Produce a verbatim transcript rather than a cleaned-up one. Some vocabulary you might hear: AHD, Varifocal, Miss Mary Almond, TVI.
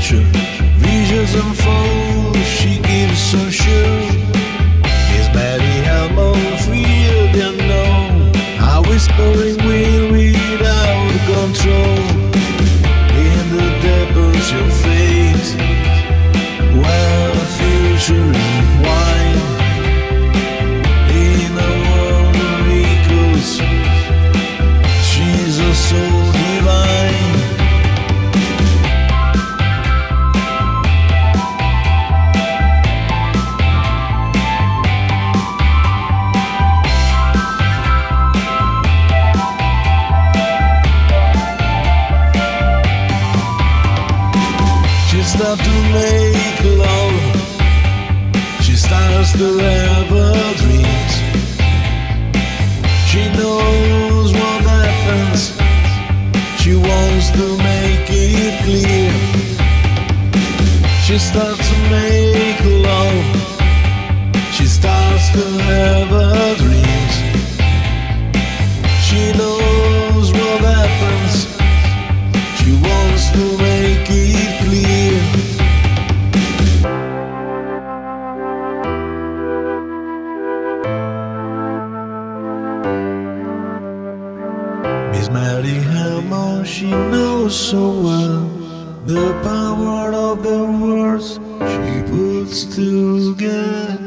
future visions unfold, she gives so sure. Miss Mary Almond, freer than known, a whispering wind without control. In the depths of fate, where the future is wine, in a world of echoes, she's a soul divine. She's not to make love, she starts to have her dreams. She knows what happens, she wants to make it clear. She starts to make love, she starts to have her dreams. She knows what happens, she wants to make it clear. Miss Mary Almond, she knows so well the power of the words she puts together.